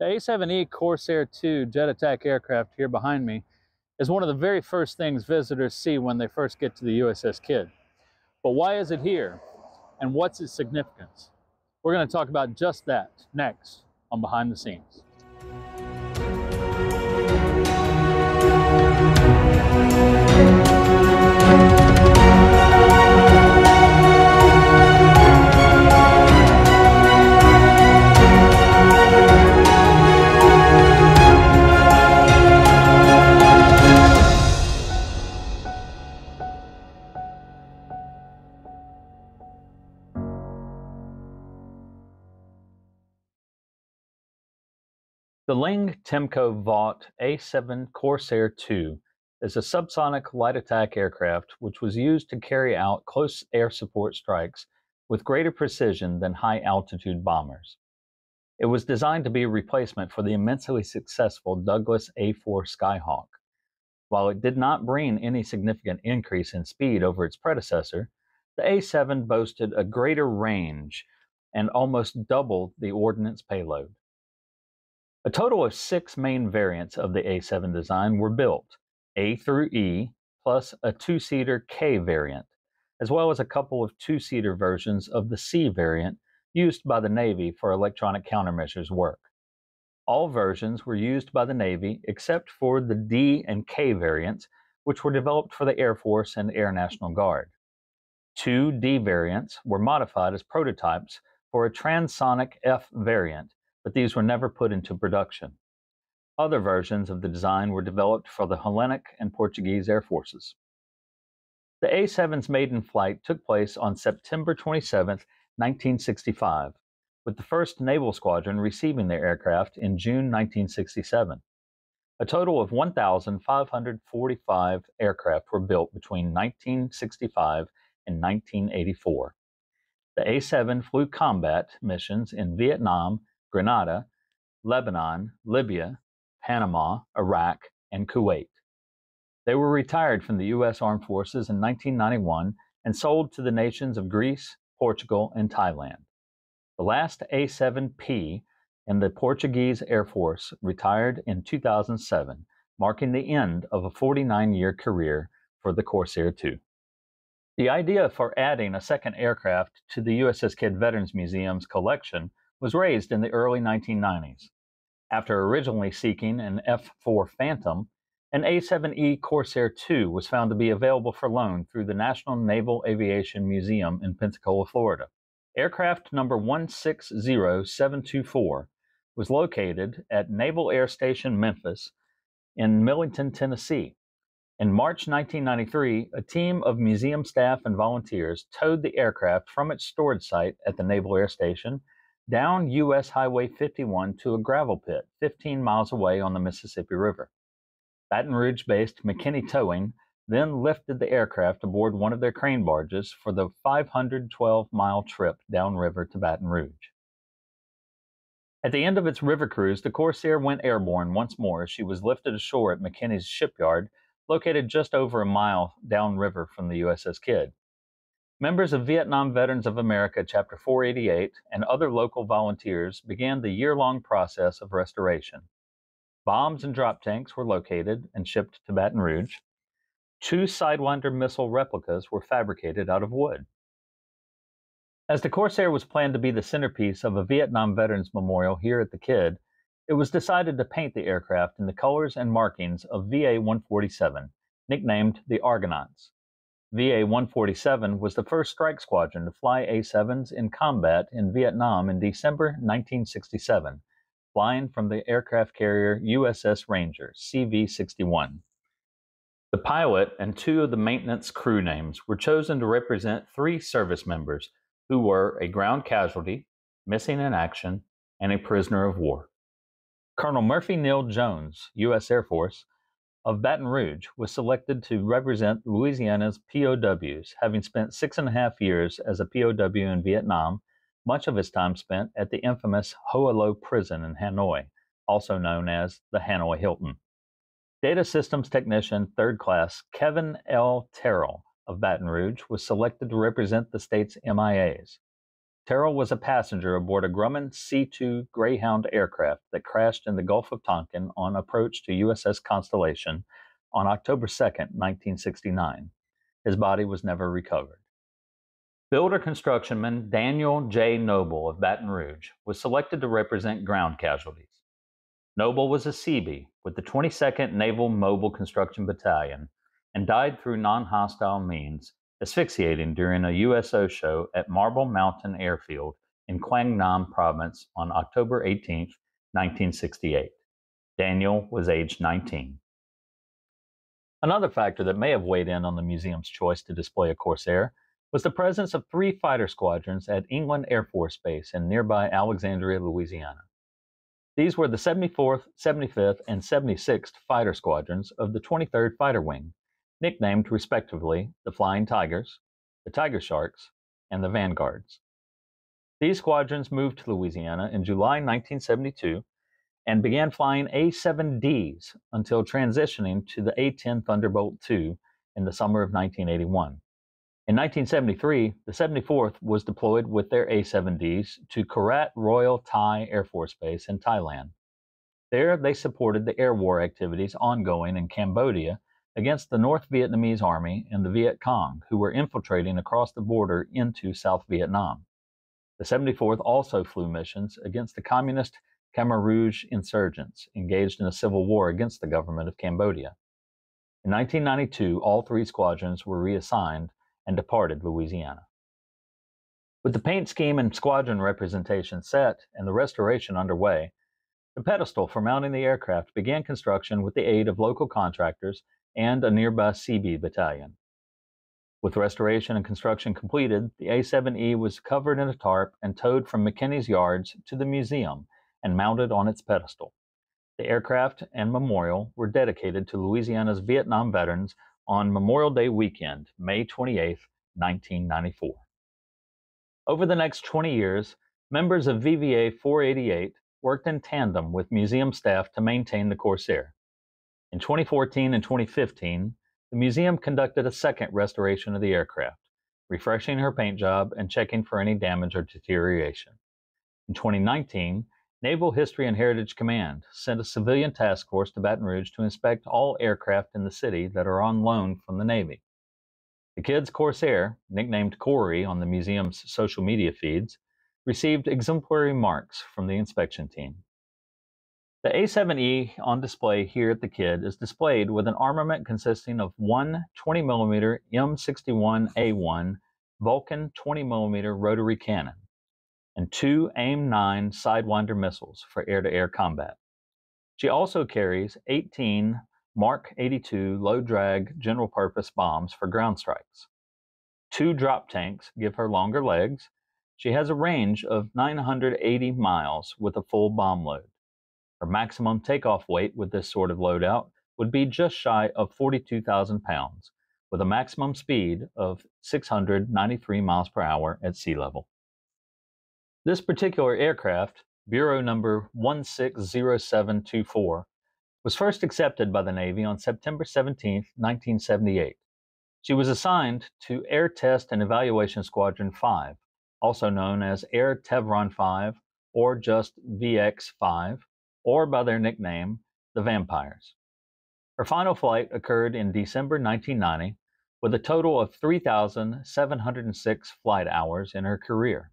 The A-7E Corsair II jet attack aircraft here behind me is one of the very first things visitors see when they first get to the USS Kidd. But why is it here, and what's its significance? We're going to talk about just that next on Behind the Scenes. The Ling-Temco Vought A-7 Corsair II is a subsonic light attack aircraft which was used to carry out close air support strikes with greater precision than high-altitude bombers. It was designed to be a replacement for the immensely successful Douglas A-4 Skyhawk. While it did not bring any significant increase in speed over its predecessor, the A-7 boasted a greater range and almost doubled the ordnance payload. A total of 6 main variants of the A-7 design were built, A through E, plus a 2-seater K variant, as well as a couple of 2-seater versions of the C variant used by the Navy for electronic countermeasures work. All versions were used by the Navy except for the D and K variants, which were developed for the Air Force and Air National Guard. 2 D variants were modified as prototypes for a transonic F variant, but these were never put into production. Other versions of the design were developed for the Hellenic and Portuguese Air Forces. The A-7's maiden flight took place on September 27, 1965, with the 1st Naval Squadron receiving their aircraft in June 1967. A total of 1,545 aircraft were built between 1965 and 1984. The A-7 flew combat missions in Vietnam, Grenada, Lebanon, Libya, Panama, Iraq, and Kuwait. They were retired from the U.S. Armed Forces in 1991 and sold to the nations of Greece, Portugal, and Thailand. The last A-7P in the Portuguese Air Force retired in 2007, marking the end of a 49-year career for the Corsair II. The idea for adding a 2nd aircraft to the USS Kidd Veterans Museum's collection was raised in the early 1990s. After originally seeking an F-4 Phantom, an A-7E Corsair II was found to be available for loan through the National Naval Aviation Museum in Pensacola, Florida. Aircraft number 160724 was located at Naval Air Station Memphis in Millington, Tennessee. In March 1993, a team of museum staff and volunteers towed the aircraft from its storage site at the Naval Air Station down U.S. Highway 51 to a gravel pit 15 miles away on the Mississippi River. Baton Rouge-based McKinney Towing then lifted the aircraft aboard one of their crane barges for the 512-mile trip downriver to Baton Rouge. At the end of its river cruise, the Corsair went airborne once more as she was lifted ashore at McKinney's shipyard, located just over a mile downriver from the USS Kidd. Members of Vietnam Veterans of America Chapter 488 and other local volunteers began the year-long process of restoration. Bombs and drop tanks were located and shipped to Baton Rouge. 2 Sidewinder missile replicas were fabricated out of wood. As the Corsair was planned to be the centerpiece of a Vietnam Veterans Memorial here at the Kidd, it was decided to paint the aircraft in the colors and markings of VA-147, nicknamed the Argonauts. VA-147 was the 1st strike squadron to fly A-7s in combat in Vietnam in December 1967, flying from the aircraft carrier USS Ranger, CV-61. The pilot and 2 of the maintenance crew names were chosen to represent 3 service members who were a ground casualty, missing in action, and a prisoner of war. Colonel Murphy Neal Jones, U.S. Air Force, of Baton Rouge was selected to represent Louisiana's POWs, having spent 6.5 years as a POW in Vietnam, much of his time spent at the infamous Hoa Lo Prison in Hanoi, also known as the Hanoi Hilton. Data Systems Technician 3rd Class Kevin L. Terrell of Baton Rouge was selected to represent the state's MIAs. Terrell was a passenger aboard a Grumman C-2 Greyhound aircraft that crashed in the Gulf of Tonkin on approach to USS Constellation on October 2, 1969. His body was never recovered. Builder constructionman Daniel J. Noble of Baton Rouge was selected to represent ground casualties. Noble was a Seabee with the 22nd Naval Mobile Construction Battalion and died through non-hostile means, asphyxiating during a USO show at Marble Mountain Airfield in Quang Nam Province on October 18, 1968. Daniel was aged 19. Another factor that may have weighed in on the museum's choice to display a Corsair was the presence of three fighter squadrons at England Air Force Base in nearby Alexandria, Louisiana. These were the 74th, 75th, and 76th fighter squadrons of the 23rd Fighter Wing, nicknamed respectively the Flying Tigers, the Tiger Sharks, and the Vanguards. These squadrons moved to Louisiana in July 1972 and began flying A-7Ds until transitioning to the A-10 Thunderbolt II in the summer of 1981. In 1973, the 74th was deployed with their A-7Ds to Korat Royal Thai Air Force Base in Thailand. There, they supported the air war activities ongoing in Cambodia against the North Vietnamese Army and the Viet Cong, who were infiltrating across the border into South Vietnam. The 74th also flew missions against the communist Khmer Rouge insurgents engaged in a civil war against the government of Cambodia. In 1992, all three squadrons were reassigned and departed Louisiana. With the paint scheme and squadron representation set and the restoration underway, the pedestal for mounting the aircraft began construction with the aid of local contractors and a nearby Seabee battalion. With restoration and construction completed, the A-7E was covered in a tarp and towed from McKinney's yards to the museum and mounted on its pedestal. The aircraft and memorial were dedicated to Louisiana's Vietnam veterans on Memorial Day weekend, May 28, 1994. Over the next 20 years, members of VVA 488 worked in tandem with museum staff to maintain the Corsair. In 2014 and 2015, the museum conducted a second restoration of the aircraft, refreshing her paint job and checking for any damage or deterioration. In 2019, Naval History and Heritage Command sent a civilian task force to Baton Rouge to inspect all aircraft in the city that are on loan from the Navy. The Kidd's Corsair, nicknamed Corey on the museum's social media feeds, received exemplary marks from the inspection team. The A-7E on display here at the Kidd is displayed with an armament consisting of one 20mm M61A1 Vulcan 20mm rotary cannon and two AIM-9 Sidewinder missiles for air-to-air combat. She also carries 18 Mark 82 low-drag general-purpose bombs for ground strikes. Two drop tanks give her longer legs. She has a range of 980 miles with a full bomb load. Her maximum takeoff weight with this sort of loadout would be just shy of 42,000 pounds, with a maximum speed of 693 miles per hour at sea level. This particular aircraft, Bureau number 160724, was first accepted by the Navy on September 17, 1978. She was assigned to Air Test and Evaluation Squadron 5, also known as Air Tevron 5 or just VX 5, or by their nickname, the Vampires. Her final flight occurred in December 1990 with a total of 3,706 flight hours in her career.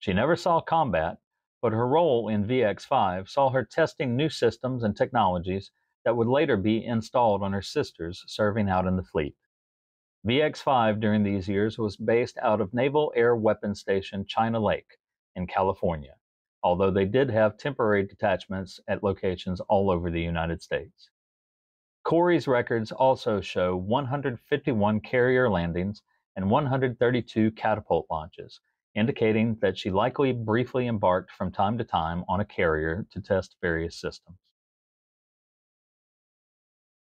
She never saw combat, but her role in VX-5 saw her testing new systems and technologies that would later be installed on her sisters serving out in the fleet. VX-5 during these years was based out of Naval Air Weapons Station China Lake in California, although they did have temporary detachments at locations all over the United States. Corey's records also show 151 carrier landings and 132 catapult launches, indicating that she likely briefly embarked from time to time on a carrier to test various systems.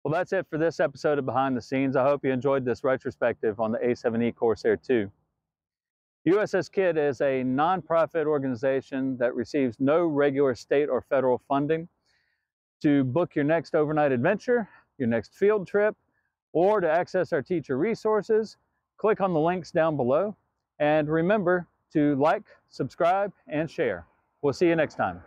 Well, that's it for this episode of Behind the Scenes. I hope you enjoyed this retrospective on the A-7E Corsair II. USS Kidd is a nonprofit organization that receives no regular state or federal funding. To book your next overnight adventure, your next field trip, or to access our teacher resources, click on the links down below. And remember, to like, subscribe, and share. We'll see you next time.